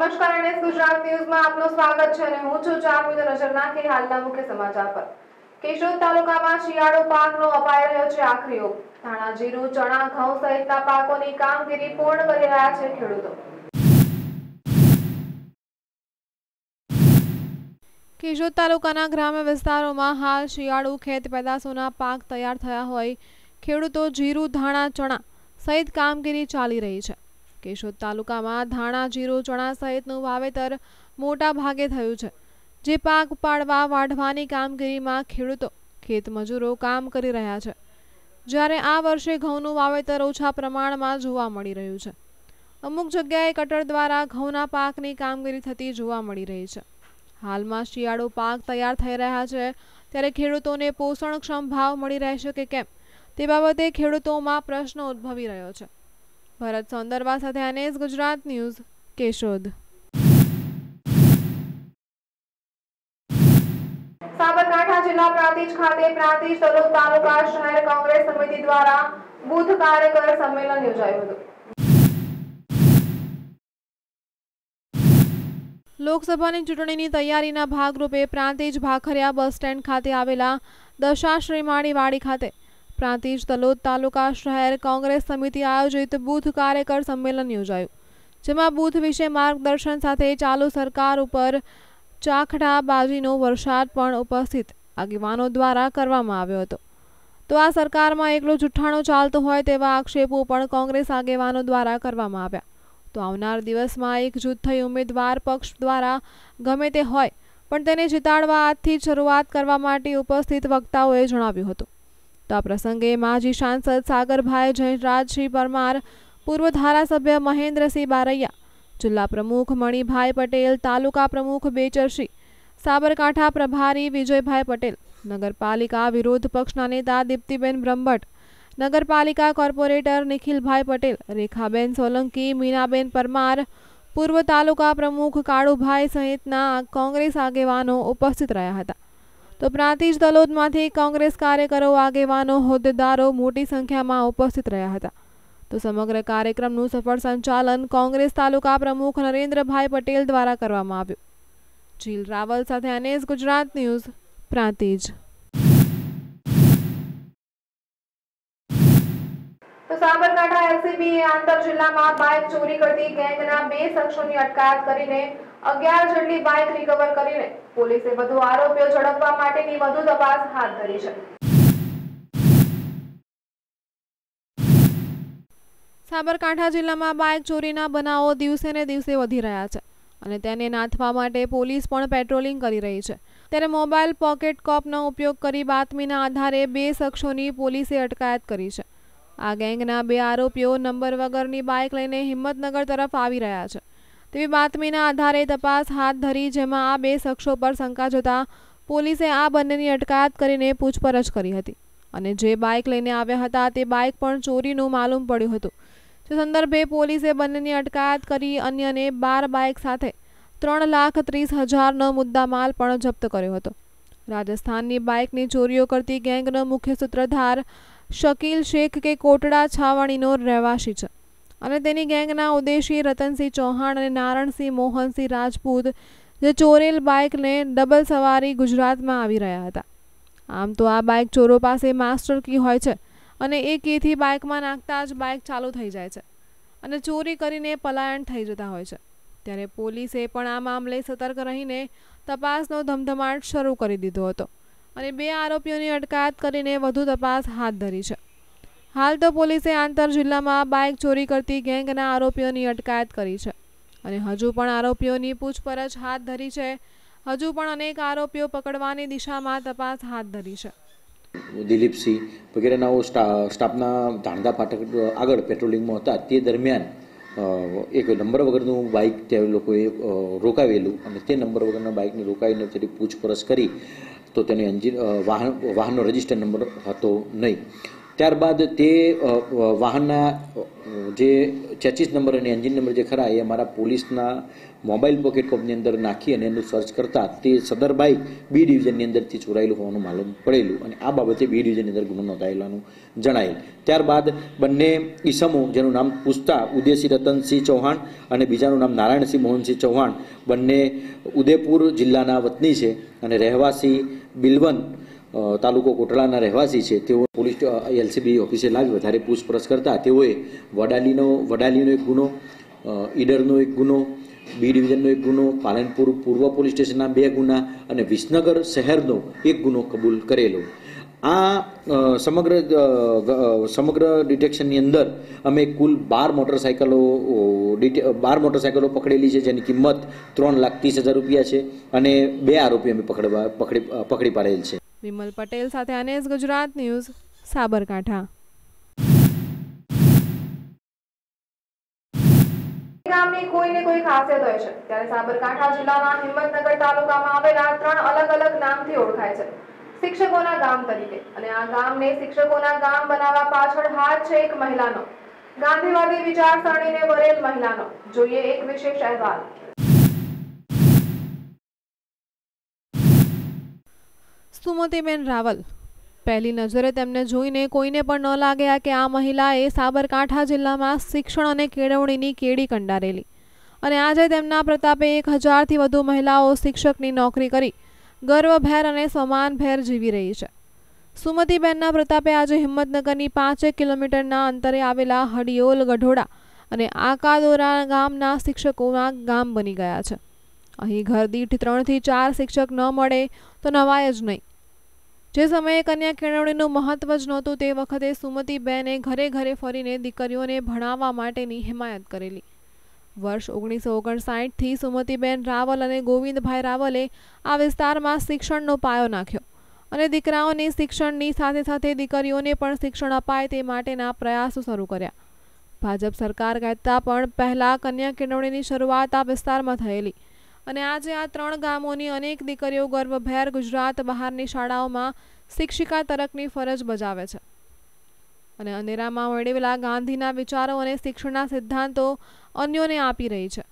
नमस्कार NS Gujarat news में आपनो स्वागत छे ने हूं छु चार मुद्दे नजर नाखी हालना मुख्य समाचार पर। केशोद तालुका में शियाळो पाक नो अपाई रह्यो छे आखरी ओप। धाणा जीरु चणा घऊ सहितना पाको नी कामगीरी पूर्ण करी रह्या छे खेडूतो। केशोद तालुकाना ग्राम्य विस्तारों में हाल शियाळो खेत पेदाशोना पाक तैयार थया होय खेडूतो जीरु धाणा चणा सहित कामगीरी चाली रही छे। केशोद तालुका में धाणा जीरु चणा सहितनु वावेतर मोटा भागे थयुं छे। जे पाक उपाड़वा वाढवानी कामगीरी में खेडूतो खेत मजूरो काम करी रह्या छे। ज्यारे आ वर्षे घऊनु वावेतर ओछा प्रमाण में जोवा मळी रह्युं छे। अमुक जग्याए कटर द्वारा घऊना पाकनी कामगीरी थती जोवा मळी रही छे। हाल में शियाळो पाक तैयार थई रह्या छे त्यारे खेडूतोने पोषणक्षम भाव मळी रहेशे के केम ते बाबते खेडूतोमां प्रश्न उद्भवी रह्यो छे। भरत सौंदरवा साथे NS गुजरात न्यूज केशोद। साबरकांठा जिला प्रांतिज खाते प्रांतिज तलोद तालुका शहर कांग्रेस समिति द्वारा बूथ कार्यकर सम्मेलन योजायुं हतुं। લોકસભાની ચૂંટણીની તૈયારીના ભાગરૂપે પ્રાંતિજ ભાખરિયા બસ સ્ટેન્ડ ખાતે આવેલા દશાશ્રીમાળી વાડી ખાતે प्रांतिज तलोद तालुका शहर कांग्रेस समिति आयोजित बूथ कार्यकर सम्मेलन योजायुं, जेमां बूथ विषे मार्गदर्शन साथे चालू सरकार उपर चाखडाबाजीनो वरसाद पण उपस्थित आगेवानो द्वारा करवामां आव्यो हतो। तो आ सरकारमां एकलो जुठ्ठाणो चालतो होय तेवा आक्षेपो पण कांग्रेस आगेवानो द्वारा करवामां आव्या। तो आवनार दिवसमां एकजूथ थई उमेदवार पक्ष द्वारा गमे ते होय पण तेने जिताडवा आजथी शरूआत करवा माटे उपस्थित वक्ताओए जणाव्युं हतुं। तो आ प्रसंगे माजी सांसद सागरभाई जयराजसिंह परमार, पूर्व धारासभ्य महेन्द्रसिंह बारैया, जिला प्रमुख मणिभाई पटेल, तालुका प्रमुख बेचरसिंह, साबरकांठा प्रभारी विजयभाई पटेल, नगरपालिका विरोध पक्षना नेता दीप्तिबेन ब्रह्मभट्ट, नगरपालिका कॉर्पोरेटर निखिलभाई पटेल, रेखाबेन सोलंकी, मीनाबेन परमार, पूर्व तालुका प्रमुख काळुभाई सहितना कांग्रेस आगेवानो उपस्थित रह्या हता। तो प्रांतिज तलोद मांथी कांग्रेस कार्यकरों आगेवानों होद्देदारों मोटी संख्या में उपस्थित रह्या हता। तो समग्र कार्यक्रमनुं सफल संचालन कांग्रेस तालुका प्रमुख नरेन्द्रभाई पटेल द्वारा करवामां आव्युं। जील रावल साथे NS गुजरात न्यूज प्रांतिज। तो साबरकांठा LCBए आंतर जिला में बाइक चोरी करती गैंगना बे शख्सोनी अटकायत करीने 11 જેટલી બાઇક રિકવર કરીને પોલીસે વધુ આરોપીઓ ઝડપવા માટેની વધુ તપાસ હાથ ધરી છે। સાબરકાંઠા જિલ્લામાં બાઇક ચોરીના બનાવો દિવસે ને દિવસે વધી રહ્યા છે અને તેને નાથવા માટે પોલીસ પણ પેટ્રોલિંગ કરી રહી છે। ત્યારે મોબાઈલ પોકેટ કોપનો ઉપયોગ કરી બાતમીના આધારે બે શખ્સોની પોલીસે અટકાયત કરી છે। આ ગેંગના બે આરોપીઓ નંબર વગરની બાઇક લઈને હિંમતનગર તરફ આવી રહ્યા છે। तेवी बातमीना आधारे तपास हाथ धरी जेमां आ बे शख्सों पर शंका जता पोलीसे आ बंनेनी अटकायत करीने पूछपरछ करी हती अने जे बाइक लईने आव्या हता ते बाइक पण चोरीनुं मालूम पड्युं हतुं। जे संदर्भे पोलीसे बंनेनी अटकायत करी अन्यने 12 बाइक साथे 3,30,000 नो मुद्दामाल पण जप्त कर्यो हतो। राजस्थाननी बाइकनी चोरीओ करती गैंगनो मुख्य सूत्रधार શકીલ શેખ के कोटड़ा छावणीनो રહેવાસી છે અને તેની ગેંગના ઉદેશી રતનસિંહ ચૌહાણ અને નારણસિંહ મોહનસિંહ રાજપૂત જે ચોરેલ બાઇકને ડબલ સવારી ગુજરાતમાં આવી રહ્યા હતા। આમ તો આ બાઇક ચોરો પાસે માસ્ટર કી હોય છે અને એ કીથી બાઇકમાં નાખતા જ બાઇક ચાલુ થઈ જાય છે અને ચોરી કરીને પલાયન થઈ જતા હોય છે। ત્યારે પોલીસે પણ આ મામલે સતર્ક રહીને તપાસનો ધમધમાટ શરૂ કરી દીધો હતો અને બે આરોપીઓની અટકાયત કરીને વધુ તપાસ હાથ ધરી છે। हाल तो पुलिसे आंतर जिला में बाइक चोरी करती गैंगना आरोपीओं की अटकायत करी है और हजू पण आरोपीओं की पूछपरछ हाथ धरी है। हजू पण अनेक आरोपीओ पकड़वानी दिशा में तपास हाथ धरी है। दिलीप सिंह वगैरह स्टाफना धाणधा फाटक आगे पेट्रोलिंग में था ते दरमियान एक नंबर वगरनु बाइक त्यां लोकोए रोकावेलू अने ते नंबर वगरना बाइकने रोकावीने तेनी पूछपरछ करी तो तेने वाहननो रजिस्टर नंबर हतो नहीं ત્યારબાદ તે વાહનના જે 36 નંબર અને એન્જિન નંબર જે ખરા એ અમારા પોલીસના મોબાઈલ પોકેટ કોપની અંદર નાખી અને એનું સર્ચ કરતા તે સદર બાઇક બી ડિવિઝનની અંદરથી ચોરાયેલું હોવાનું માલુમ પડેલું અને આ બાબતે બી ડિવિઝનની અંદર ગુનો નોંધાયેલાનું જણાયેલ. ત્યારબાદ બંને ઈસમો જેનું નામ પૂછતા ઉદયસિંહ રતનસિંહ ચૌહાણ અને બીજાનું નામ નારાયણસિંહ મોહનસિંહ ચૌહાણ બંને ઉદયપુર જિલ્લાના વતની છે અને રહેવાસી બિલવન તાલુકો કોટલાના રહેવાસી છે. તેઓ પોલીસ એલસીબી ઓફિસે લાવી વધારે પૂછપરછ કરતા તેઓએ વડાલીનો એક ગુનો, ઈડરનો એક ગુનો, બી ડિવિઝનનો એક ગુનો, પાલનપુર પૂર્વ પોલીસ સ્ટેશનના 2 ગુના અને વિસનગર શહેરનો 1 ગુનો કબૂલ કરેલો. આ સમગ્ર ડિટેક્શનની અંદર અમે કુલ 12 મોટરસાયકલો પકડેલી છે, જેની કિંમત 3,30,000 રૂપિયા છે અને 2 આરોપી અમે પકડી પાડેલ છે. વિમલ પટેલ સાથે NS ગુજરાત ન્યૂઝ, સાબરકાંઠા. ગામની કોઈને કોઈ ખાસિયત હોય છે ત્યારે સાબરકાંઠા જિલ્લાના હિંમતનગર તાલુકામાં આવેલા 3 અલગ-અલગ નામથી ઓળખાય છે. શિક્ષકોના ગામ તરીકે અને આ ગામને શિક્ષકોના ગામ બનાવવા પાછળ હાથ છે એક મહિલાનો, ગાંધીવાદી વિચારસરણીને વરેલ મહિલાનો. જોઈએ એક વિશેષ અહેવાલ. સુમતીબેન રાવલ, પહેલી નજરે તેમને જોઈને કોઈને પણ ન લાગ્યા કે આ મહિલાએ સાબરકાંઠા જિલ્લામાં શિક્ષણ અને કેળવણીની કેડી કંડારેલી અને આજે તેમના પ્રતાપે 1000થી વધુ મહિલાઓ શિક્ષકની નોકરી કરી ગર્વભેર અને સમાનભેર જીવી રહી છે. સુમતીબેનના પ્રતાપે આજે હિંમતનગરની 5 કિલોમીટરના અંતરે આવેલા હડિયોલ, ગઢોડા અને આકાદોરા ગામના શિક્ષકોના ગામ બની ગયા છે. અહીં ઘર દીઠ 3 થી 4 શિક્ષક ન મળે તો નવાય જ નહીં. જે સમયે કન્યા કેળવણીનું મહત્વ જ નહોતું તે વખતે સુમતીબેને ઘરે ઘરે ફરીને દીકરીઓને ભણાવવા માટેની હિમાયત કરેલી. વર્ષ 1959થી સુમતીબેન રાવલ અને ગોવિંદભાઈ રાવલે આ વિસ્તારમાં શિક્ષણનો પાયો નાખ્યો અને દીકરાઓને શિક્ષણની સાથે સાથે દીકરીઓને પણ શિક્ષણ અપાય તે માટેના પ્રયાસો શરૂ કર્યા. ભાજપ સરકાર કહેતા પણ પહેલાં કન્યા કેળવણીની શરૂઆત આ વિસ્તારમાં થયેલી અને આજે આ 3 ગામોની અનેક દીકરીઓ ગર્વભેર ગુજરાત બહારની શાળાઓમાં શિક્ષિકા તરફની ફરજ બજાવે છે અને અંધેરામાં વળેલા ગાંધીના વિચારો અને શિક્ષણના સિદ્ધાંતો અન્યોને આપી રહી છે.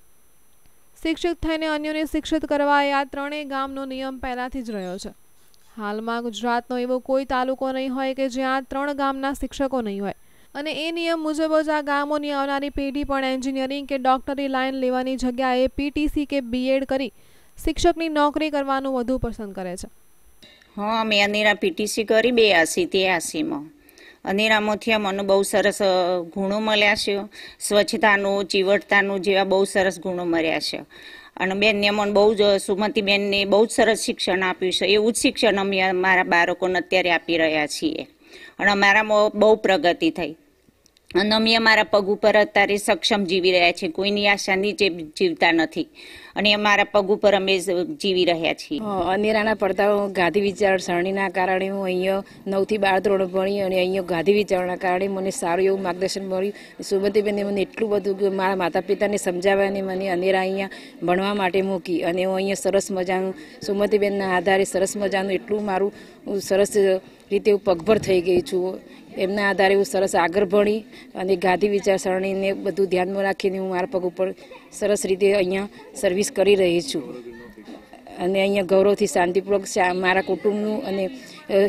શિક્ષિત થઈને અન્યોને શિક્ષિત કરવા એ આ 3 ગામનો નિયમ પહેલાંથી જ રહ્યો છે. હાલમાં ગુજરાતનો એવો કોઈ તાલુકો નહીં હોય કે જ્યાં 3 ગામના શિક્ષકો નહીં હોય અને એ નિયમ મુજબ જ આ ગામોની આવનારી પેઢી પણ એન્જિનિયરિંગ કે ડૉક્ટરી લાઇન લેવાની જગ્યાએ PTC કે BEd કરી શિક્ષકની નોકરી કરવાનું વધુ પસંદ કરે છે. હા, મેં અનેરા PTC કરી 82-83માં અનેરામાંથી મને બહુ સરસ ગુણો મળ્યા છે. સ્વચ્છતાનું, ચીવટતાનું જેવા બહુ સરસ ગુણો મળ્યા છે અને બેનને મને બહુ જ, સુમતીબેનને બહુ જ સરસ શિક્ષણ આપ્યું છે. એવું જ શિક્ષણ અમે મારા બાળકોને અત્યારે આપી રહ્યા છીએ અને અમારામાં બહુ પ્રગતિ થઈ અને અમે અમારા પગ ઉપર અત્યારે સક્ષમ જીવી રહ્યા છીએ. કોઈની આશા નીચે જીવતા નથી અને અમારા પગ ઉપર અમે જીવી રહ્યા છીએ. અનેરાના પડતા ગાંધી વિચારસરણીના કારણે હું અહીંયા 9 થી 12 ધોરણ ભણી અને અહીંયા ગાંધી વિચારણા કારણે મને સારું એવું માર્ગદર્શન મળ્યું. સુમતીબેને મને એટલું બધું કે મારા માતા પિતાને સમજાવ્યાને મને અનેરા અહીંયા ભણવા માટે મૂકી અને હું અહીંયા સરસ મજાનું સુમતીબેનના આધારે સરસ મજાનું એટલું મારું સરસ રીતે હું પગભર થઈ ગઈ છું. એમના આધારે હું સરસ આગળ ભણી અને ગાંધી વિચારસરણીને બધું ધ્યાનમાં રાખીને હું મારા પગ ઉપર સરસ રીતે અહીંયા સર્વિસ કરી રહી છું અને અહીંયા ગૌરવથી શાંતિપૂર્વક મારા કુટુંબનું અને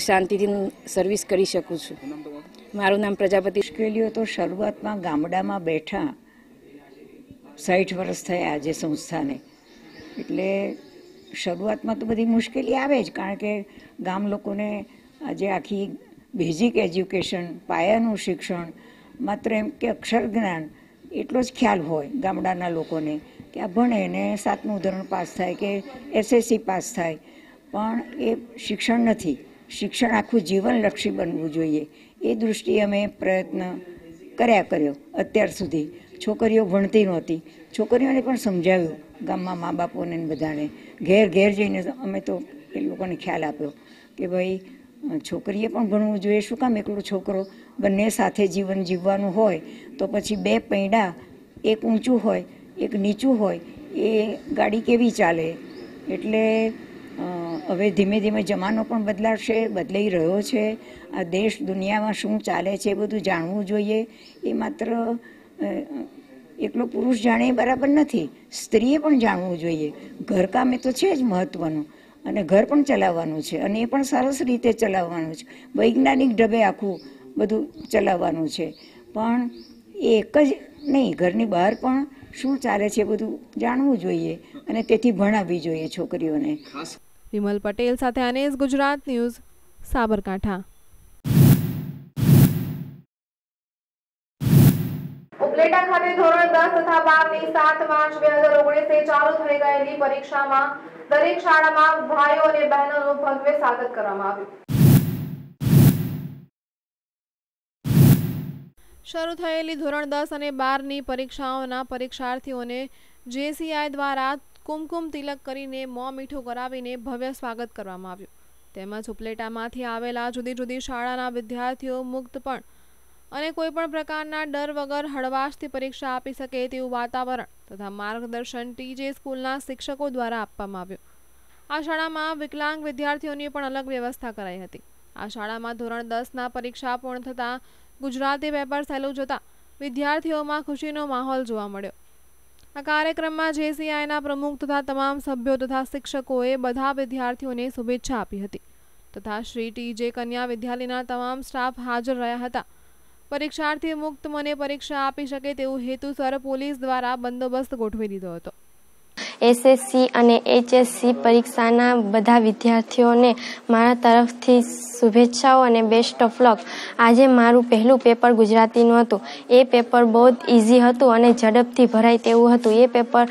શાંતિથી સર્વિસ કરી શકું છું. મારું નામ પ્રજાપતિ. મુશ્કેલીઓ તો શરૂઆતમાં ગામડામાં બેઠા 60 વર્ષ થયા આજે સંસ્થાને, એટલે શરૂઆતમાં તો બધી મુશ્કેલી આવે જ, કારણ કે ગામ લોકોને આજે આખી બેઝિક એજ્યુકેશન, પાયાનું શિક્ષણ, માત્ર એમ કે અક્ષર જ્ઞાન એટલો જ ખ્યાલ હોય ગામડાના લોકોને કે આ ભણે ને 7મું ધોરણ પાસ થાય કે SSC પાસ થાય, પણ એ શિક્ષણ નથી. શિક્ષણ આખું જીવનલક્ષી બનવું જોઈએ એ દૃષ્ટિએ અમે પ્રયત્ન કર્યો. અત્યાર સુધી છોકરીઓ ભણતી નહોતી, છોકરીઓને પણ સમજાવ્યું ગામમાં મા બાપોને બધાને, ઘેર ઘેર જઈને અમે તો એ લોકોને ખ્યાલ આપ્યો કે ભાઈ છોકરીએ પણ ભણવું જોઈએ, શું કામ એકલો છોકરો? બંને સાથે જીવન જીવવાનું હોય તો પછી 2 પૈડા, એક ઊંચું હોય એક નીચું હોય, એ ગાડી કેવી ચાલે? એટલે હવે ધીમે ધીમે જમાનો પણ બદલાશે, બદલાઈ રહ્યો છે। આ દેશ દુનિયામાં શું ચાલે છે એ બધું જાણવું જોઈએ। એ માત્ર એકલો પુરુષ જાણે એ બરાબર નથી, સ્ત્રીએ પણ જાણવું જોઈએ। ઘરકામ એ તો છે જ મહત્ત્વનું, અને ઘર પણ ચલાવવાનું છે, અને એ પણ સરસ રીતે ચલાવવાનું છે, વૈજ્ઞાનિક ઢબે આખું બધું ચલાવવાનું છે। પણ એ એક જ નહીં, ઘરની બહાર પણ શું ચાલે છે બધું જાણવું જોઈએ, અને તેથી ભણાવવી જોઈએ છોકરીઓને। વિમલ પટેલ સાથે NS ગુજરાત ન્યૂઝ, સાબરકાંઠા। ઉપલેટા ખાતે ધોરણ 10 તથા 12 ની 7 માર્ચ 2019 થી ચાલુ થઈ ગયેલી પરીક્ષામાં દરેક શાળામાં ભાઈઓ અને બહેનોનું ભવ્ય સ્વાગત કરવામાં આવ્યું। શરૂ થયેલી ધોરણ 10 અને 12 ની પરીક્ષાઓના પરીક્ષાર્થીઓને JCI દ્વારા कुमकुम तिलक करीने मो मीठू करावीने भव्य स्वागत करवामां आव्युं। तेमज उपलेटामांथी आवेला जुदी जुदी शाळाना विद्यार्थीओ मुक्तपण अने कोईपण प्रकारना डर वगर हळवाशथी परीक्षा आपी सके तेवुं वातावरण तथा मार्गदर्शन TJ स्कूलना शिक्षको द्वारा आपवामां आव्युं। आ शाळामां विकलांग विद्यार्थीओनी पण अलग व्यवस्था कराई हती। आ शाळामां धोरण 10ना परीक्षा पूर्ण थतां गुजराती पेपर सहेलुं जोतां विद्यार्थीओमां खुशीनो माहोल जोवा मळ्यो। आ कार्यक्रम में JCI प्रमुख तथा तमाम सभ्यों तथा शिक्षकोए बधा विद्यार्थीओने शुभेच्छा आपी हती तथा श्री TJ कन्या विद्यालयना तमाम स्टाफ हाजर रह्या हता। परीक्षार्थी मुक्त मने परीक्षा आपी शके तेवुं हेतुसर पोलीस द्वारा बंदोबस्त गोठवी दीधो हतो। SSC अने HSC परीक्षाना बधा विद्यार्थीओने मारा तरफथी शुभेच्छाओ अने बेस्ट ऑफ लक। आजे मारू पहलू पेपर गुजरातीनुं हतुं। ए पेपर बहुत इजी हतुं अने झड़पथी भराय तेवुं हतुं। ए पेपर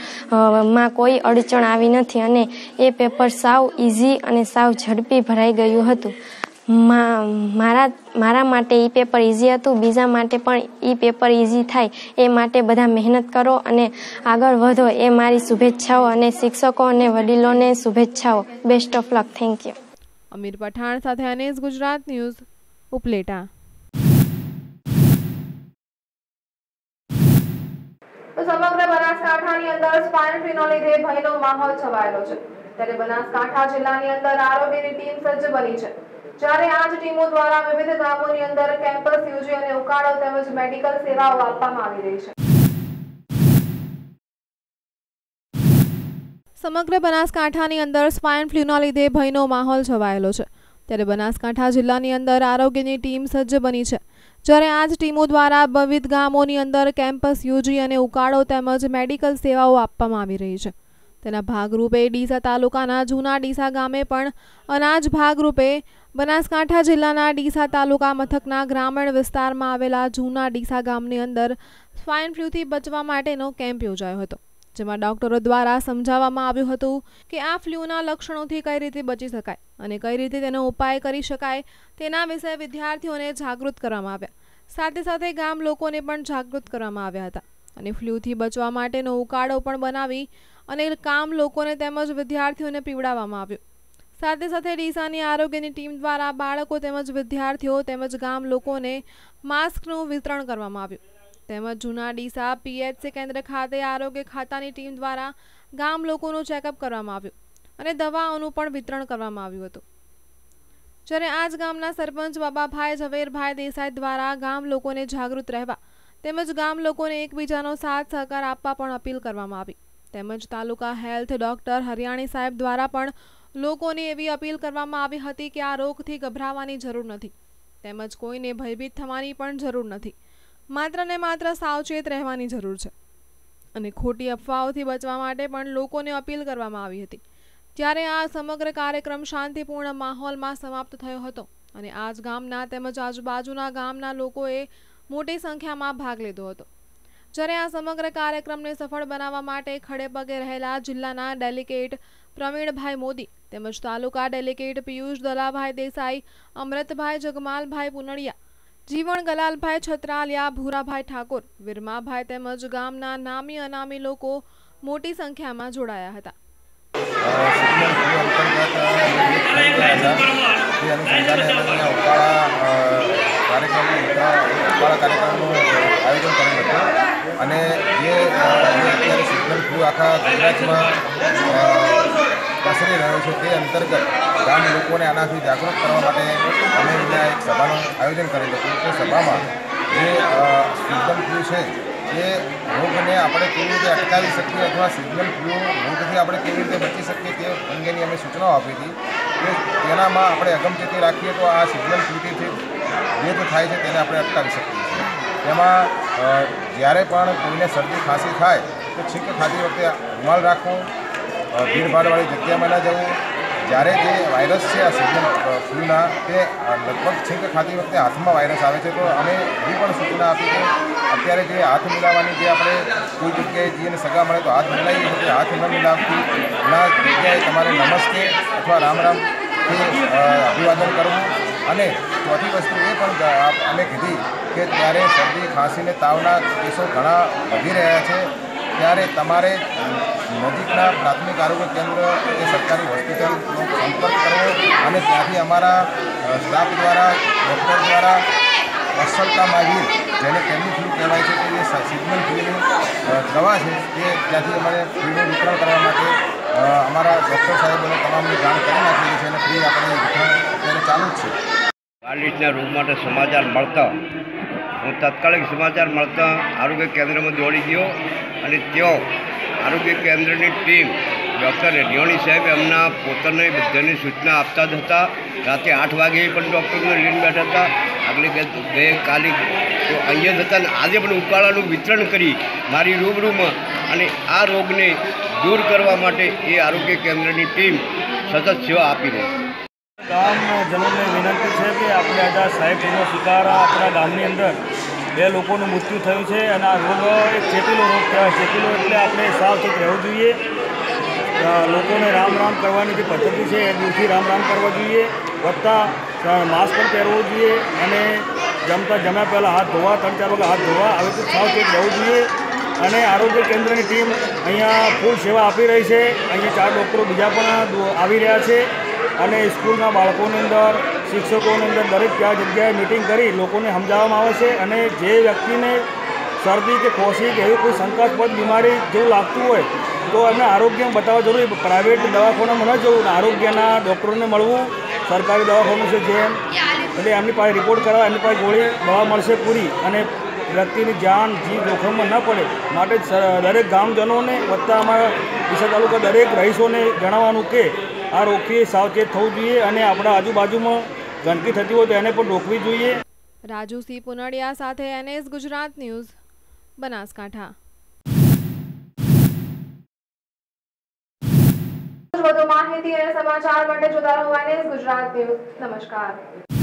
मां कोई अड़चण आवी नथी अने ए पेपर साव इजी अने साव झड़पी भराई गयुं हतुं। मारा माटे ई पेपर इजी हतुं, बीजा माटे पण ई पेपर इजी थाय ए माटे बधा मेहनत करो अने आगळ वधो ए मारी शुभेच्छाओ अने शिक्षको अने वडीलोने शुभेच्छाओ। Best of luck. Thank you. Amir Pathan साथे NS गुजरात न्यूज़, उपलेटा। तो समग्र बनासकांठानी अंदर स्पाइन फ्लूना लीधे भयनो माहोल छवायेलो छे, त्यारे बनासकांठा जिल्लानी अंदर आरोग्यની ટીમ સજ્જ બની છે। જ્યારે આજ ટીમો દ્વારા વિવિધ ગામોની અંદર કેમ્પસ યોજી અને ઉકાળો તેમજ મેડિકલ સેવાઓ આપવામાં આવી રહી છે। સમગ્ર બનાસકાંઠાની અંદર સ્વાઇન ફ્લૂના લીધે ભયનો માહોલ છવાયેલો છે, ત્યારે બનાસકાંઠા જિલ્લાની અંદર આરોગ્યની ટીમ સજ્જ બની છે। જ્યારે આજ ટીમો દ્વારા વિવિધ ગામોની અંદર કેમ્પસ યોજી અને ઉકાળો તેમજ મેડિકલ સેવાઓ આપવામાં આવી રહી છે। તેના ભાગરૂપે ડીસા તાલુકાના જૂના ડીસા ગામે પણ અનાજ ભાગરૂપે बनासकांठा जिल्लाना डीसा तालुका मथकना ग्रामीण विस्तारमां आवेला जूना डीसा गामनी अंदर स्वाइन फ्लूथी बचवा माटेनो केम्प योजायो हतो, जेमां डॉक्टरो द्वारा समजाववामां आव्युं हतुं के आ फ्लूना लक्षणोथी कई रीते बची शकाय अने कई रीते तेनो उपाय करी शकाय तेना विषे विद्यार्थीओने जागृत करवामां आव्या, साथे साथे गाम लोकोने पण जागृत करवामां आव्या हता अने फ्लूथी बचवा माटेनो उकाळो पण बनावी अने गाम लोकोने तेमज विद्यार्थीओने पीवडाववामां आव्यो। साथे साथे डीसानी आरोग्यनी टीम द्वारा बाळको तेमज विद्यार्थीओ तेमज गाम लोकोने मास्कनुं वितरण करवामां आव्युं, तेमज जूना डीसा PHC केन्द्र खाते आरोग्य खातानी टीम द्वारा गाम लोकोनुं चेकअप करवामां आव्युं अने दवाओनुं पण वितरण करवामां आव्युं हतुं। ज्यारे आज गामना सरपंच बाबाभाई ઝવેરભાઈ દેસાઈ द्वारा गाम लोकोने जागृत रहेवा तेमज गाम लोकोने एकबीजानो साथ सहकार आपवा पण अपील करवामां आवी, तेमज तालुका हेल्थ डॉक्टर हरियाणी साहेब द्वारा पण लोकोने एवी अपील करवामां आवी हती के आ रोगथी गभरावानी जरूर नथी तेमज कोईने भयभीत थवानी पण जरूर नथी, मात्र ने मात्र सावचेत रहेवानी जरूर छे अने खोटी अफवाओथी बचवा माटे पण लोकोने अपील करवामां आवी हती। त्यारे आ समग्र कार्यक्रम शांतिपूर्ण माहोलमां समाप्त थयो हतो अने आज गामना तेमज आजुबाजुना गामना लोकोए मोटी संख्यामां भाग लीधो हतो। જ્યારે આ સમગ્ર કાર્યક્રમને સફળ બનાવવા માટે ખડે પગે રહેલા જિલ્લાના ડેલિગેટ પ્રવીણભાઈ મોદી તેમજ તાલુકા ડેલિગેટ પિયુષ દલાભાઈ દેસાઈ, અમૃતભાઈ જગમાલભાઈ પુનડિયા, જીવણ ગલાલભાઈ છત્રાલિયા, ભૂરાભાઈ ઠાકોર, વિરમાભાઈ તેમજ ગામના નામી અનામી લોકો મોટી સંખ્યામાં જોડાયા હતા। कार्यक्रम अने ये सिग्नल फ्लू आखा गुजरात में पसरी रो अंतर्गत गाम लोग ने आना जागृत करने अमे अँ एक सभा आयोजन करेलू तो सभा में जे सीजनल फ्लू है ये रोग ने अपने केवी रीते अटकावी सकी अथवा सीजनल फ्लू रोग से आप केवी रीते बची सकी के अंगेनी अमे सूचनाओं आपी थी कि अपने अगमचेती राखीए तो आ सीजनल फ्लू थी जो थाय है अपने अटकावी सकी। એમાં જ્યારે પણ કોઈને શરદી ખાંસી થાય તો છીંક ખાતી વખતે રૂમાલ રાખવો, ભીડભાડવાળી જગ્યામાં ન જવું। જ્યારે જે વાયરસ છે આ સિઝનલ ફ્લૂના તે લગભગ છીંક ખાતી વખતે હાથમાં વાયરસ આવે છે, તો અમે એવી પણ સૂચના આપી કે અત્યારે જે હાથ મિલાવવાની જે આપણે કોઈ જગ્યાએ જઈને સગા મળે તો હાથ મિલાવીએ છીએ, હાથ ન મિલાવતી ના જગ્યાએ તમારે નમસ્તે અથવા રામ રામ અભિવાદન કરવું। અને ચોથી વસ્તુ એ પણ અમે કીધી કે ત્યારે શરદી ખાંસીને તાવના કેસો ઘણા વધી રહ્યા છે ત્યારે તમારે નજીકના પ્રાથમિક આરોગ્ય કેન્દ્ર કે સરકારી હોસ્પિટલનો સંપર્ક કરવો અને ત્યાંથી અમારા સ્ટાફ દ્વારા ડૉક્ટર દ્વારા અસરતા માગી જેને કેમી ફ્લૂ કહેવાય છે કે જે સિઝનલ ફ્લૂની દવા છે તે ત્યાંથી અમારે ફ્લૂનું વિતરણ કરવા માટે અમારા ડૉક્ટર સાહેબોને તમામની જાણ કરી નાખેલી છે અને ફ્રી આપણે વિતરણ અત્યારે ચાલુ જ છે। આ રીતના રોગ માટે સમાચાર મળતા હું તાત્કાલિક સમાચાર મળતા આરોગ્ય કેન્દ્રમાં દોડી ગયો અને ત્યાં આરોગ્ય કેન્દ્રની ટીમ ડૉક્ટર રેડિયોની સાહેબ એમના પોતાને બધાની સૂચના આપતા જ હતા। રાતે 8 વાગે પણ ડૉક્ટરને લઈને બેઠા હતા। આગલી ગઈકાલે તો અહીંયા જ હતા અને આજે પણ ઉકાળાનું વિતરણ કરી મારી રૂબરૂમાં અને આ રોગને દૂર કરવા માટે એ આરોગ્ય કેન્દ્રની ટીમ સતત સેવા આપી રહી છે। गामजनों ने विनती है कि अपने आज आ साहेबजीनो शिकार अपना गामनी अंदर बे लोकोनु मृत्यु थयुं छे अने आ रोग एक चेपीलो रोग कहेवाय। चेपीलो एटले आपणे सावचेत रहेवुं जोईए। लोकोने राम राम करवानी जे पद्धति छे ए दूरथी राम राम करवा जोईए, वत्ता मास्क पण पहेरवो जोईए अने जमता जम्या पहेला हाथ धोवा, 3-4 वखत हाथ धोवा। हवे तो सावचेत रहेवुं जोईए અને આરોગ્ય કેન્દ્રની ટીમ અહીંયા ફૂલ સેવા આપી રહી છે। અહીંયા 4 ડૉક્ટરો બીજા પણ આવી રહ્યા છે અને સ્કૂલના બાળકોની અંદર શિક્ષકોની અંદર દરેક જગ્યાએ મિટિંગ કરી લોકોને સમજાવવામાં આવે છે અને જે વ્યક્તિને શરદી કે ખોસી કે એવી કોઈ શંકાસ્પદ બીમારી જેવું લાગતું હોય તો એમને આરોગ્યમાં બતાવવા જરૂરી પ્રાઇવેટ દવાખાનામાં ન જવું, આરોગ્યના ડૉક્ટરોને મળવું। સરકારી દવાખાનું છે જેમ એટલે એમની પાસે રિપોર્ટ કરાવે, એમની પાસે ગોળી દવા મળશે પૂરી અને વ્યક્તિની જાન જીવ જોખમમાં ન પડે માટે દરેક ગામજનોને વત્તા અમારા ડીસા તાલુકા દરેક રહીશોને જણાવવાનું કે આ રોગથી સાવચેત થવું જોઈએ અને આપણા આજુબાજુમાં ગંદકી થતી હોય તો એને પણ રોકવી જોઈએ। રાજુસિંહ પુનડિયા સાથે NS ગુજરાત ન્યૂઝ, બનાસકાંઠા। વધુ માહિતી અને સમાચાર માટે જોતા રહો NS ગુજરાત ન્યૂઝ। નમસ્કાર।